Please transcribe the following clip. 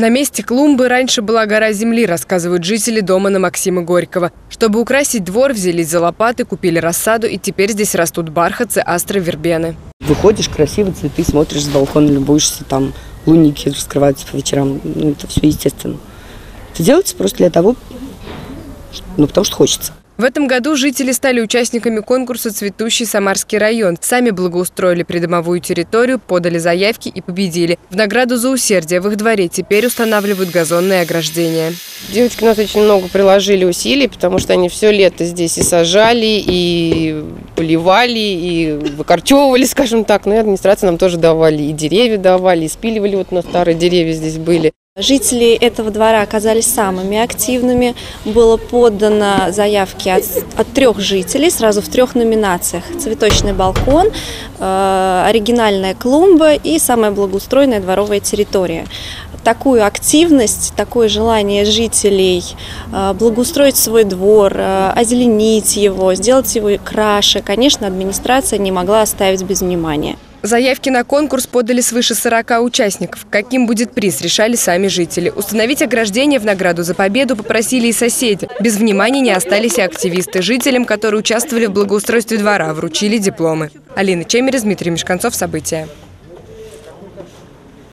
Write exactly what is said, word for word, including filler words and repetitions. На месте клумбы раньше была гора земли, рассказывают жители дома на Максима Горького. Чтобы украсить двор, взялись за лопаты, купили рассаду, и теперь здесь растут бархатцы, астры, вербены. Выходишь, красивые цветы, смотришь с балкона, любуешься, там лунники раскрываются по вечерам. Ну, это все естественно. Это делается просто для того, ну, потому что хочется. В этом году жители стали участниками конкурса «Цветущий Самарский район». Сами благоустроили придомовую территорию, подали заявки и победили. В награду за усердие в их дворе теперь устанавливают газонные ограждения. Девочки у нас очень много приложили усилий, потому что они все лето здесь и сажали, и поливали, и выкорчевывали, скажем так. Ну и администрация нам тоже давали, и деревья давали, и спиливали. Вот у нас старые деревья здесь были. Жители этого двора оказались самыми активными. Было подано заявки от, от трех жителей сразу в трех номинациях. Цветочный балкон, э, оригинальная клумба и самая благоустроенная дворовая территория. Такую активность, такое желание жителей э, благоустроить свой двор, э, озеленить его, сделать его краше, конечно, администрация не могла оставить без внимания. Заявки на конкурс подали свыше сорока участников. Каким будет приз, решали сами жители. Установить ограждение в награду за победу попросили и соседи. Без внимания не остались и активисты. Жителям, которые участвовали в благоустройстве двора, вручили дипломы. Алина Чемер, Дмитрий Мешканцов, «События».